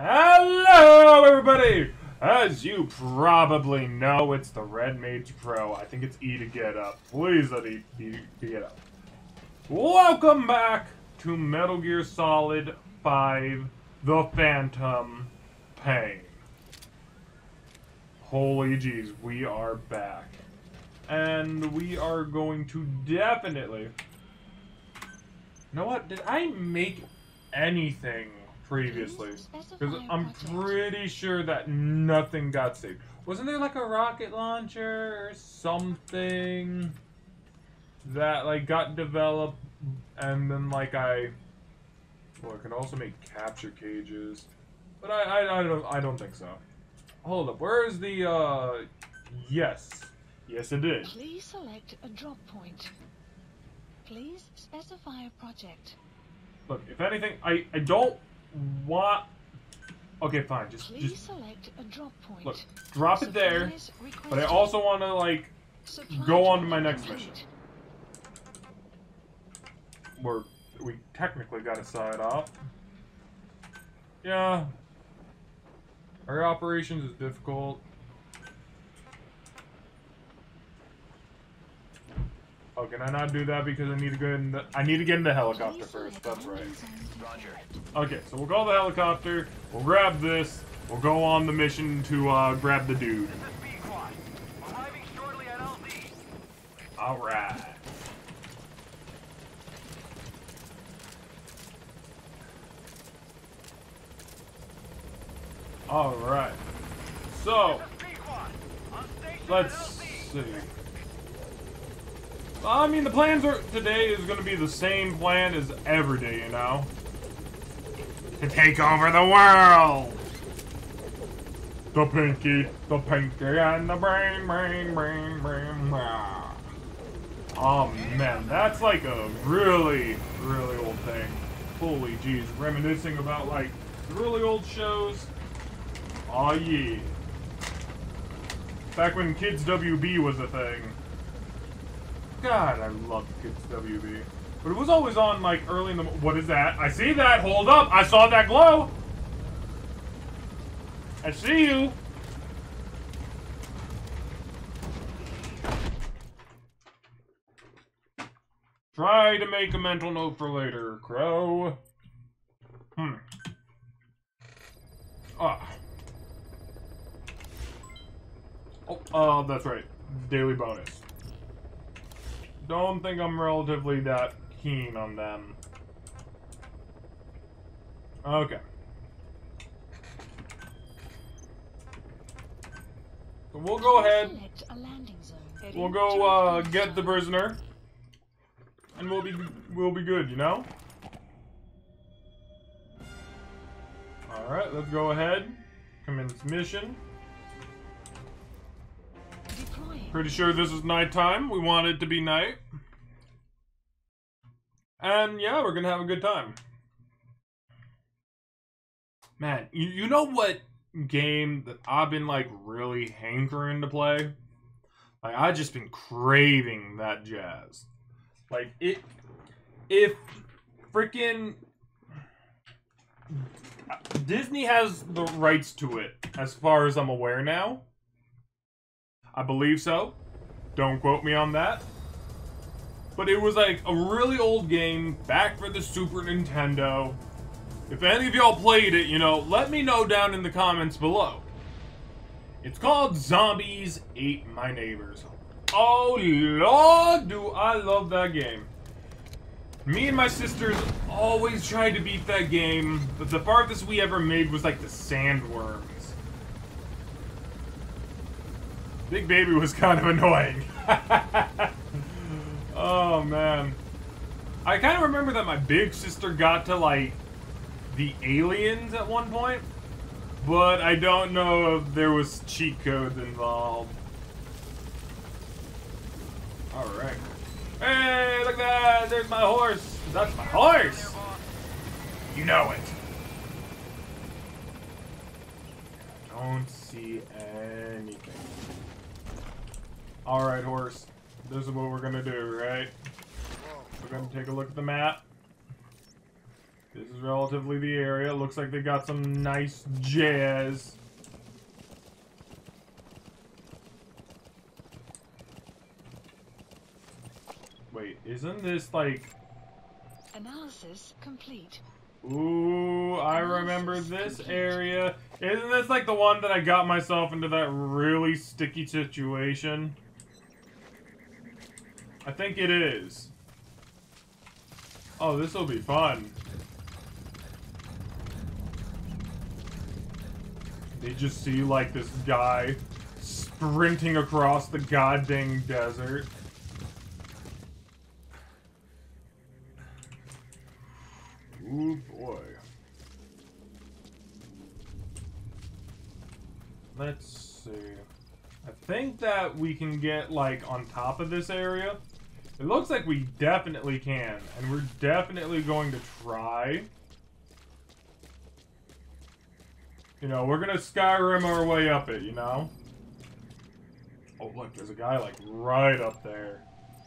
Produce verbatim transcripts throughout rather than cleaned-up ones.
Hello, everybody! As you probably know, it's the Red Mage Pro. I think it's E to get up. Please let E to get up. Welcome back to Metal Gear Solid five: The Phantom Pain. Holy jeez, we are back. And we are going to definitely... You know what? Did I make anything previously? Because I'm pretty sure that nothing got saved. Wasn't there like a rocket launcher or something that like got developed and then like I well I can also make capture cages, but I I, I don't I don't think so. Hold up, where is the uh yes yes it did. Please select a drop point. Please specify a project. Look, if anything, I I don't. What? Okay, fine. Just, Please just select a drop point. Look, drop Supplies it there. But I also want to like Supply go on to my next complete. mission. We're we technically got a side off. Yeah. Our operations is difficult. Oh, can I not do that because I need to go in the I need to get in the helicopter first, that's right. Roger. Okay, so we'll call the helicopter, we'll grab this, we'll go on the mission to uh grab the dude. Alright. Alright. So let's see. I mean, the plans are today is going to be the same plan as every day, you know? To take over the world! The pinky, the pinky, and the brain, brain, brain, brain, brain. Oh, man, that's like a really, really old thing. Holy jeez, reminiscing about, like, really old shows. Aw, oh, yeah. Back when Kids W B was a thing. God, I loved Kids W B. But it was always on, like, early in the... What is that? I see that! Hold up! I saw that glow! I see you! Try to make a mental note for later, Crow. Hmm. Ah. Oh, uh, that's right. Daily bonus. Don't think I'm relatively that keen on them. Okay. So we'll go ahead. We'll go uh, get the prisoner, and we'll be we'll be good, you know. All right, let's go ahead. Commence mission. Pretty sure this is nighttime. We want it to be night. And yeah, we're gonna have a good time. Man, you, you know what game that I've been like really hankering to play? Like, I've just been craving that jazz. Like, it. If freaking Disney has the rights to it, as far as I'm aware now. I believe so. Don't quote me on that. But it was like a really old game back for the Super Nintendo. If any of y'all played it, you know, let me know down in the comments below. It's called Zombies Ate My Neighbors. Oh Lord, do I love that game. Me and my sisters always tried to beat that game, but the farthest we ever made was like the sandworm. Big Baby was kind of annoying. Oh, man. I kind of remember that my big sister got to, like, the aliens at one point. But I don't know if there was cheat codes involved. Alright. Hey, look at that! There's my horse! That's my horse! You know it. I don't see anything. Alright, horse. This is what we're gonna do, right? We're gonna take a look at the map. This is is relatively the area. It looks like they got some nice jazz. Wait, isn't this like... Analysis complete. Ooh, I remember this area. Isn't this like the one that I got myself into that really sticky situation? I think it is. Oh, this'll be fun. They just see like this guy sprinting across the goddamn desert. Ooh, boy. Let's see. I think that we can get, like, on top of this area. It looks like we definitely can. And we're definitely going to try. You know, we're going to Skyrim our way up it, you know? Oh, look, there's a guy, like, right up there.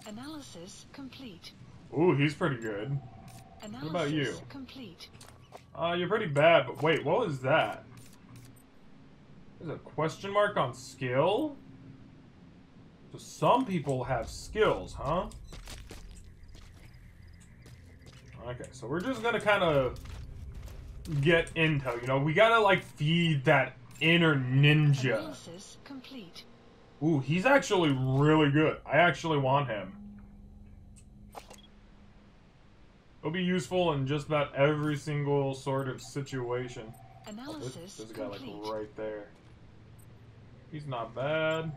Analysis complete. Ooh, he's pretty good. What about you? Complete. Uh, you're pretty bad, but wait, what was that? There's a question mark on skill? So some people have skills, huh? Okay, so we're just gonna kind of get intel, you know? We gotta, like, feed that inner ninja. Analysis complete. Ooh, he's actually really good. I actually want him. It'll be useful in just about every single sort of situation. Analysis oh, this, this guy, like, right there. He's not bad.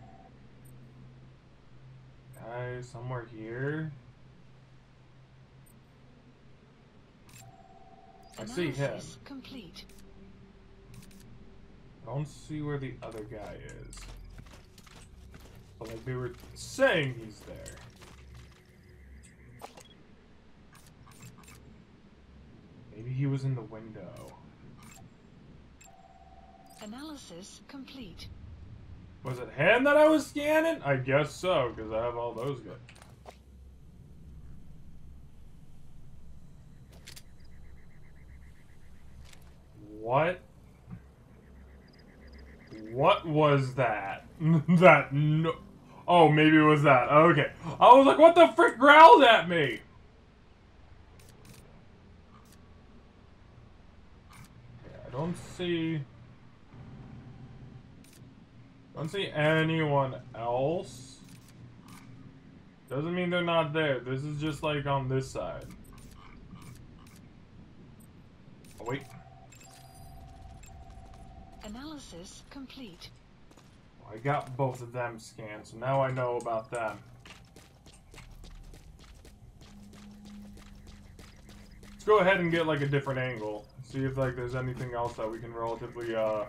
Guy somewhere here. I see him. Complete. I don't see where the other guy is. But like they were saying, he's there. Maybe he was in the window. Analysis complete. Was it him that I was scanning? I guess so, because I have all those good. What? What was that? that no. Oh, maybe it was that. Okay. I was like, what the frick growled at me? I don't see... Don't see anyone else. Doesn't mean they're not there. This is just like on this side. Oh, wait. Analysis complete. I got both of them scanned, so now I know about them. Let's go ahead and get like a different angle. See if like there's anything else that we can relatively uh,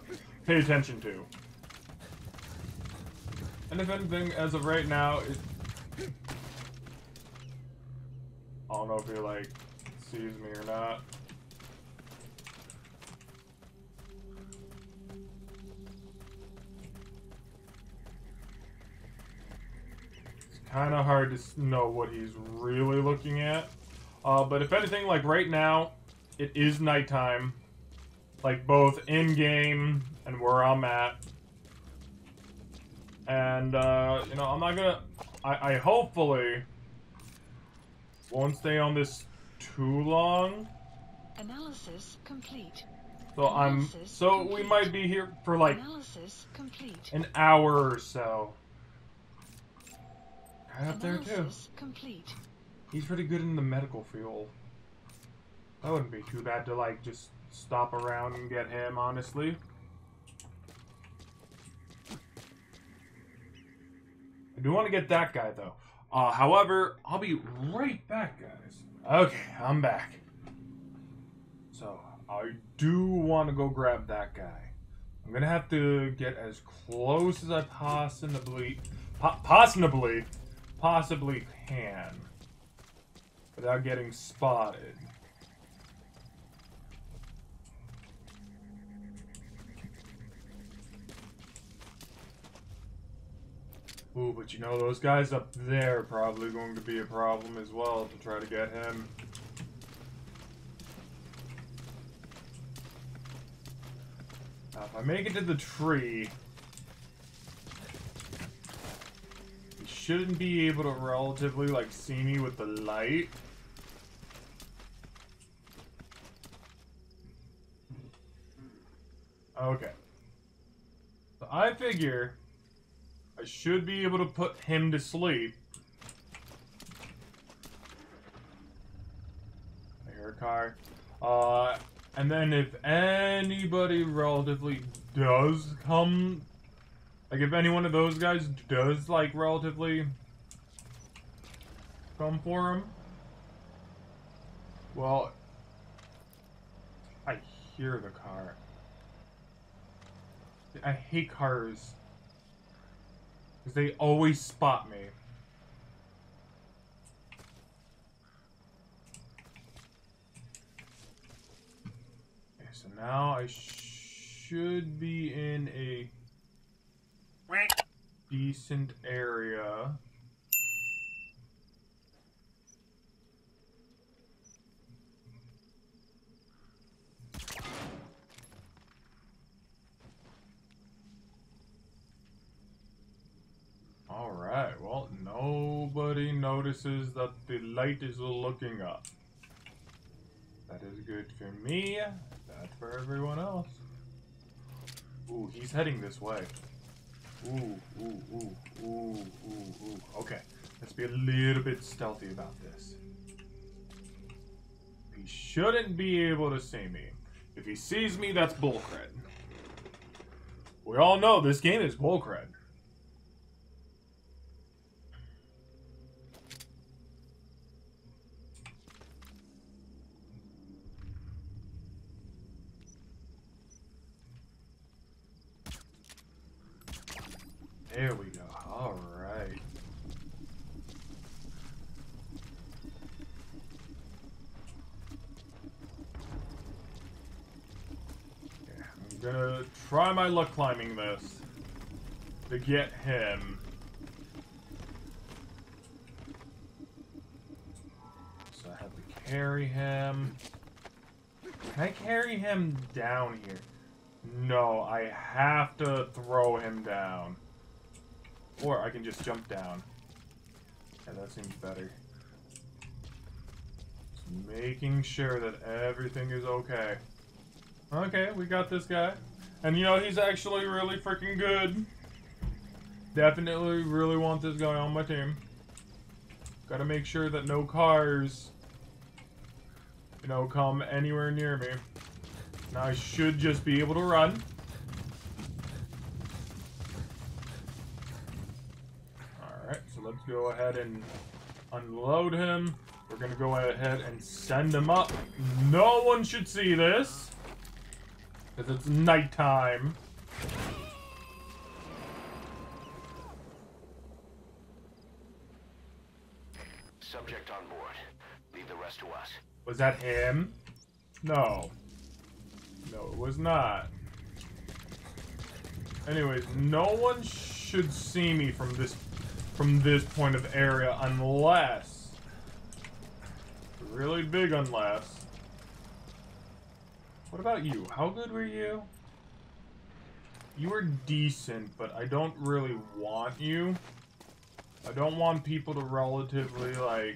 pay attention to. And if anything, as of right now, it... I don't know if he like sees me or not. It's kind of hard to know what he's really looking at. Uh, but if anything, like right now. It is nighttime, like both in-game and where I'm at. And, uh, you know, I'm not gonna... I, I hopefully won't stay on this too long. Analysis complete. So I'm... So we might be here for like an hour or so. Right up there too. He's pretty good in the medical field. That wouldn't be too bad to, like, just stop around and get him, honestly. I do want to get that guy, though. Uh, however, I'll be right back, guys. Okay, I'm back. So, I do want to go grab that guy. I'm going to have to get as close as I possibly... Po possibly... Possibly can. Without getting spotted. Ooh, but you know, those guys up there are probably going to be a problem as well to try to get him. Now, if I make it to the tree, you shouldn't be able to relatively, like, see me with the light. Okay. So I figure I should be able to put him to sleep. I hear a car. Uh, and then if anybody relatively does come, like if any one of those guys does like relatively come for him, well, I hear the car. I hate cars. Because they always spot me. Okay, so now I should be in a decent area. Alright, well, nobody notices that the light is looking up. That is good for me, bad for everyone else. Ooh, he's heading this way. Ooh, ooh, ooh, ooh, ooh, ooh. Okay, let's be a little bit stealthy about this. He shouldn't be able to see me. If he sees me, that's bullcrap. We all know this game is bullcrap. There we go. All right. Yeah, I'm gonna try my luck climbing this to get him. So I have to carry him. Can I carry him down here? No, I have to throw him down. Or I can just jump down. Yeah, that seems better. Just making sure that everything is okay. Okay, we got this guy. And you know, he's actually really freaking good. Definitely really want this guy on my team. Gotta make sure that no cars, you know, come anywhere near me. Now I should just be able to run. Let's go ahead and unload him. We're gonna go ahead and send him up. No one should see this, because it's nighttime. Subject on board. Leave the rest to us. Was that him? No. No, it was not. Anyways, no one should see me from this from this point of area, unless, really big unless, what about you? How good were you? You were decent, but I don't really want you. I don't want people to relatively, like,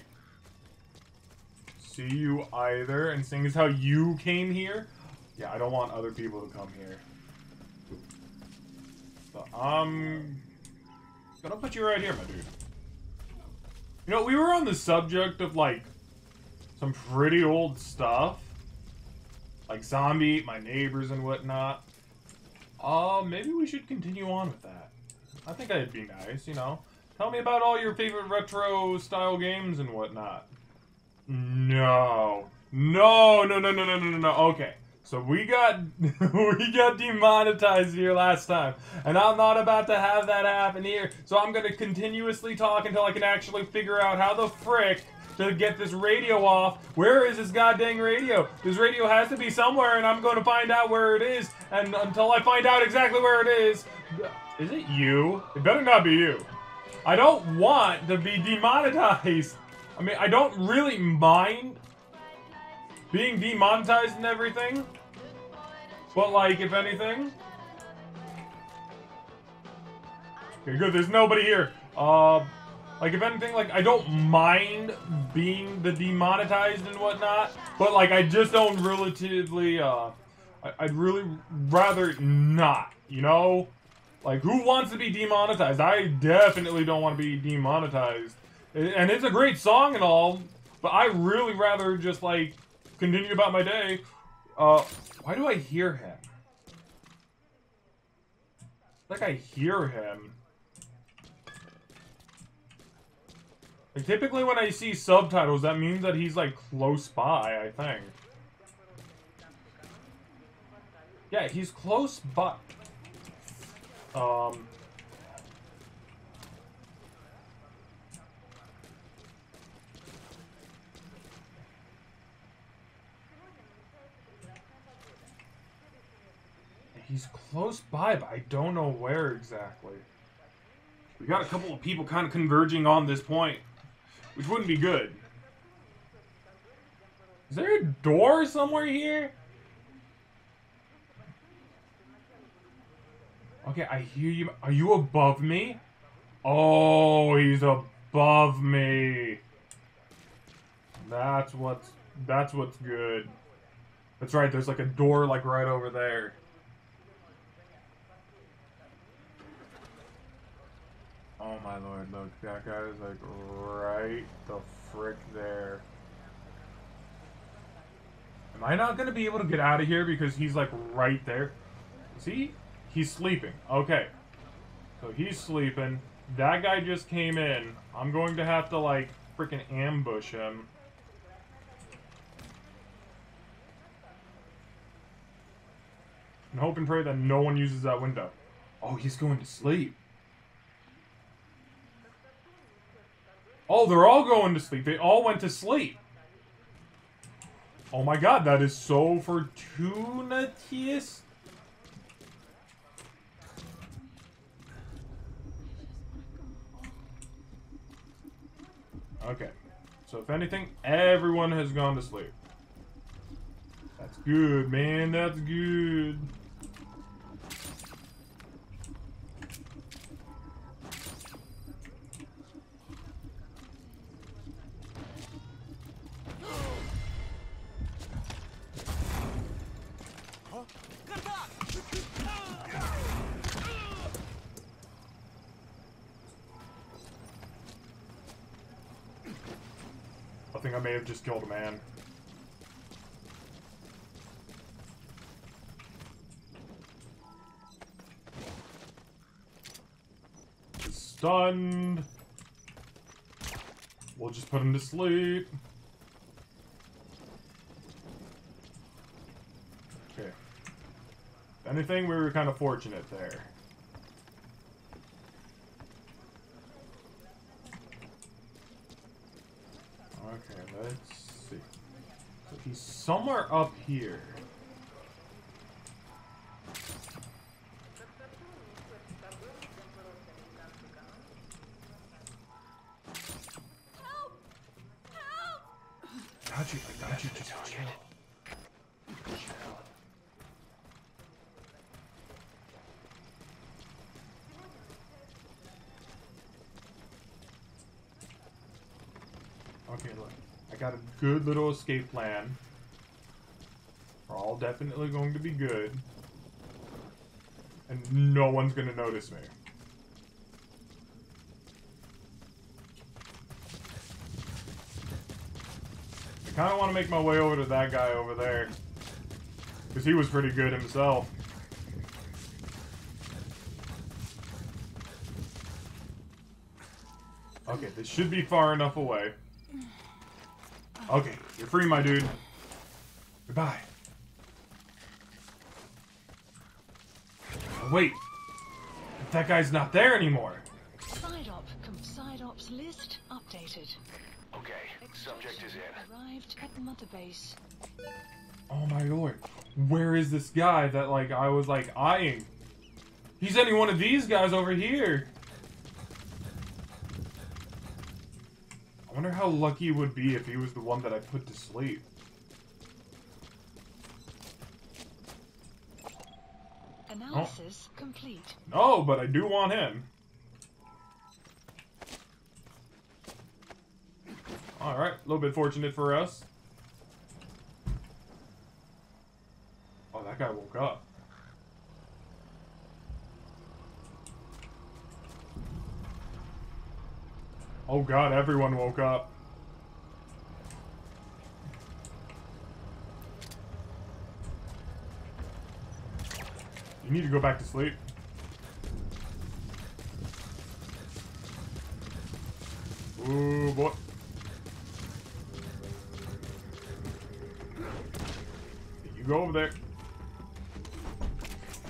see you either, and seeing as how you came here, yeah, I don't want other people to come here. So I'm gonna put you right here, my dude. You know, we were on the subject of, like, some pretty old stuff. Like Zombie Ate My Neighbors and whatnot. Uh, maybe we should continue on with that. I think that'd be nice, you know. Tell me about all your favorite retro-style games and whatnot. No. No, no, no, no, no, no, no, no. Okay. So we got we got demonetized here last time, and I'm not about to have that happen here. So I'm gonna continuously talk until I can actually figure out how the frick to get this radio off. Where is this goddamn radio? This radio has to be somewhere, and I'm gonna find out where it is. And until I find out exactly where it is, is it you? It better not be you. I don't want to be demonetized. I mean, I don't really mind being demonetized and everything. But, like, if anything, Okay, good. There's nobody here. Uh, like, if anything, like, I don't mind being the demonetized and whatnot, but, like, I just don't relatively, uh, I I'd really rather not, you know? Like, who wants to be demonetized? I definitely don't want to be demonetized. And it's a great song and all, but I really rather just, like, continue about my day. Uh, why do I hear him? Like, I hear him. Like, typically when I see subtitles, that means that he's, like, close by, I think. Yeah, he's close by. Um... He's close by, but I don't know where exactly. We got a couple of people kind of converging on this point, which wouldn't be good. Is there a door somewhere here? Okay, I hear you. Are you above me? Oh, he's above me. That's what's, that's what's good. That's right, there's like a door like right over there. Oh my lord, look, that guy is like right the frick there. Am I not gonna be able to get out of here because he's like right there? See? He's sleeping. Okay. So he's sleeping. That guy just came in. I'm going to have to like freaking ambush him. And hope and pray that no one uses that window. Oh, he's going to sleep. Oh, they're all going to sleep. They all went to sleep. Oh my god, that is so fortuitous. Okay. So if anything, everyone has gone to sleep. That's good, man. That's good. I think I may have just killed a man. He's stunned. We'll just put him to sleep. Okay. If anything, we were kind of fortunate there. Okay, let's see. So he's somewhere up here. Help! Help! I got you, I got you, just chill. Chill. Okay, look. I got a good little escape plan. We're all definitely going to be good. And no one's going to notice me. I kind of want to make my way over to that guy over there. Because he was pretty good himself. Okay, this should be far enough away. Okay, you're free, my dude. Goodbye. Oh, wait. That guy's not there anymore. Psyop, Psyop's list updated. Okay, subject is in. Arrived at the Mother Base. Oh my lord. Where is this guy that, like, I was, like, eyeing? He's any one of these guys over here. I wonder how lucky it would be if he was the one that I put to sleep. Analysis complete. No, but I do want him. Alright, a little bit fortunate for us. Oh, that guy woke up. Oh god, everyone woke up. You need to go back to sleep. Ooh, boy. You go over there.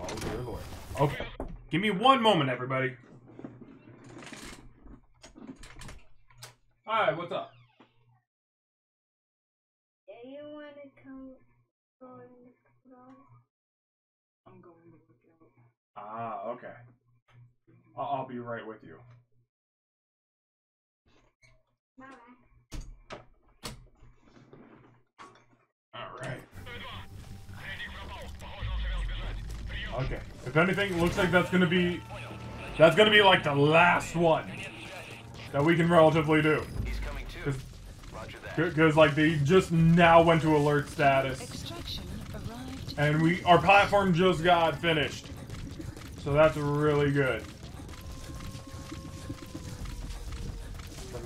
Oh, dear Lord. Okay. Give me one moment, everybody. Hi, what's up? Do you want to come on the floor? I'm going to look out. Ah, okay. I'll, I'll be right with you. Alright. Okay. If anything, it looks like that's gonna be... That's gonna be like the last one that we can relatively do. Because, like, they just now went to alert status. And we, our platform just got finished. So that's really good.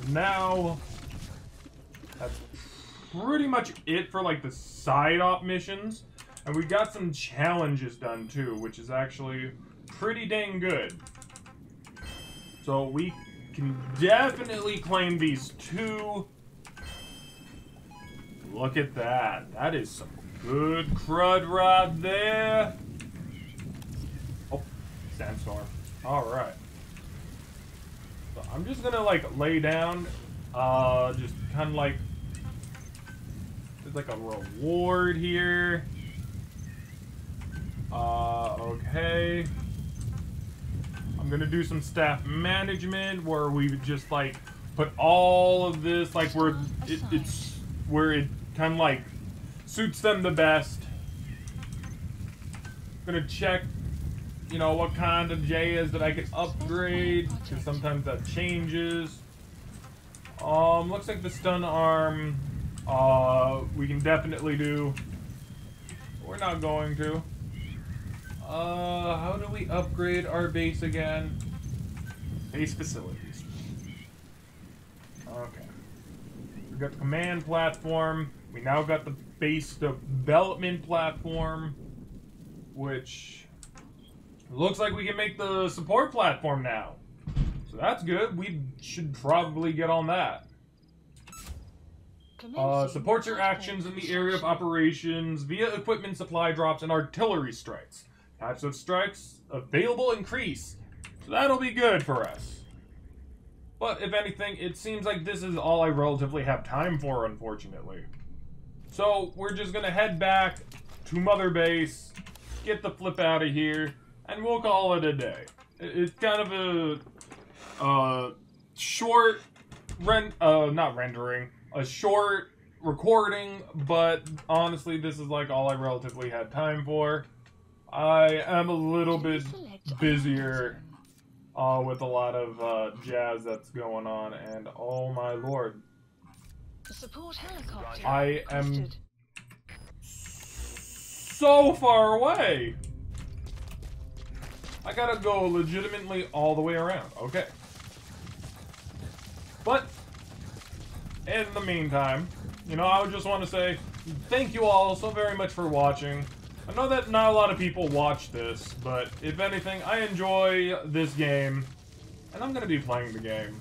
Now, that's pretty much it for like the side op missions, and we got some challenges done too, which is actually pretty dang good. So we can definitely claim these two. Look at that. That is some good crud right there. Oh, sandstorm. All right. So I'm just gonna like lay down, uh, just kind of like, there's like a reward here. Uh, okay. I'm gonna do some staff management where we just like put all of this like where it, it's where it kind of like suits them the best. I'm gonna check. You know, what kind of J is that I can upgrade, because sometimes that changes. Um, looks like the stun arm, uh, we can definitely do. We're not going to. Uh, how do we upgrade our base again? Base facilities. Okay. We've got the command platform. We now got the base development platform, which... Looks like we can make the support platform now. So that's good. We should probably get on that. Uh, supports your actions in the area of operations via equipment supply drops and artillery strikes. Types of strikes available increase. So that'll be good for us. But if anything, it seems like this is all I relatively have time for, unfortunately. So we're just gonna head back to Mother Base, get the flip out of here, and we'll call it a day. It's kind of a uh, short, ren uh, not rendering, a short recording, but honestly, this is like all I relatively had time for. I am a little bit busier uh, with a lot of uh, jazz that's going on, and oh my lord. I am so far away. I gotta go legitimately all the way around. Okay. But, in the meantime, you know, I would just want to say thank you all so very much for watching. I know that not a lot of people watch this, but if anything, I enjoy this game. And I'm gonna be playing the game.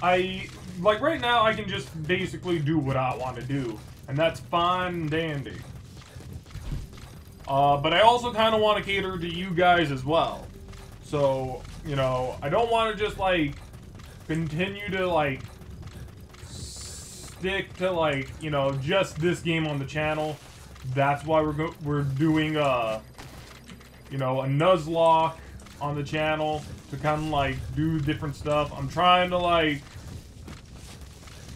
I, like right now, I can just basically do what I want to do. And that's fine and dandy. Uh, but I also kind of want to cater to you guys as well. So, you know, I don't want to just, like, continue to, like, stick to, like, you know, just this game on the channel. That's why we're, go we're doing, uh, you know, a Nuzlocke on the channel to kind of, like, do different stuff. I'm trying to, like,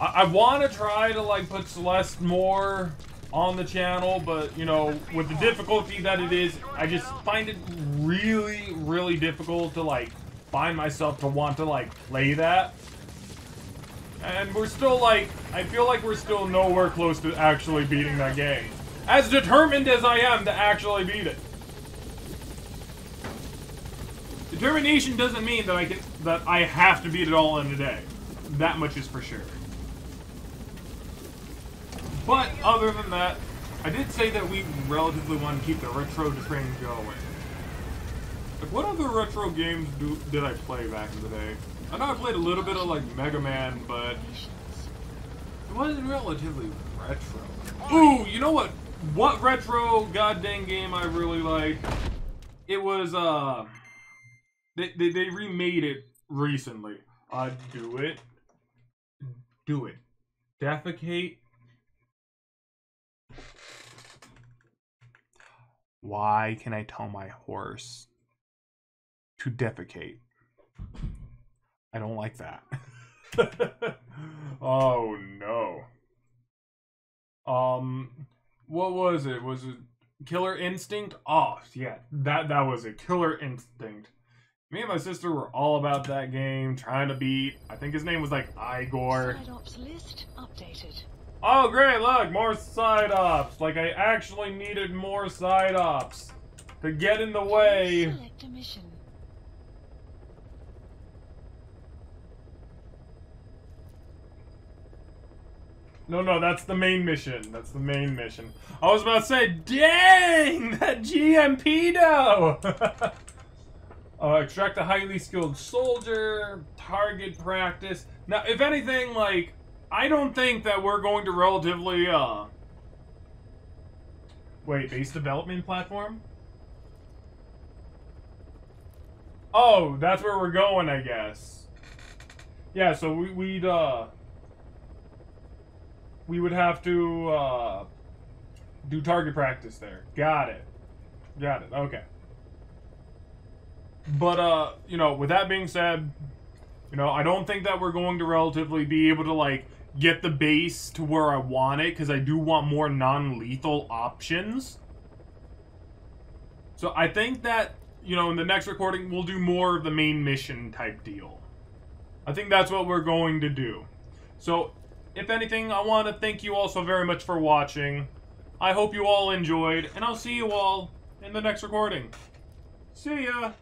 I, I want to try to, like, put Celeste more on the channel, but you know, with the difficulty that it is, I just find it really, really difficult to like find myself to want to like play that. And we're still like, I feel like we're still nowhere close to actually beating that game. As determined as I am to actually beat it. Determination doesn't mean that I can, that I have to beat it all in a day. That much is for sure. But other than that, I did say that we relatively want to keep the retro train going. Like, what other retro games do, did I play back in the day? I know I played a little bit of, like, Mega Man, but it wasn't relatively retro. Ooh, you know what? What retro goddamn game I really like? It was, uh... They, they, they remade it recently. Uh, do it. Do it. Defecate. Why can I tell my horse to defecate? I don't like that. Oh no. Um, what was it? Was it Killer Instinct? Oh yeah, that that was a Killer Instinct. Me and my sister were all about that game, trying to beat. I think his name was like Igor. Side ops list updated. Oh great! Look, more side ops. Like I actually needed more side ops to get in the way. Select a mission. No, no, that's the main mission. That's the main mission. I was about to say, dang, that G M P though. Uh, extract a highly skilled soldier, target practice. Now, if anything, like, I don't think that we're going to relatively, uh... Wait, base development platform? Oh, that's where we're going, I guess. Yeah, so we, we'd, uh... we would have to, uh... do target practice there. Got it. Got it, okay. But, uh, you know, with that being said, you know, I don't think that we're going to relatively be able to, like, get the base to where I want it, because I do want more non-lethal options. So I think that, you know, in the next recording, we'll do more of the main mission type deal. I think that's what we're going to do. So, if anything, I want to thank you all so very much for watching. I hope you all enjoyed, and I'll see you all in the next recording. See ya!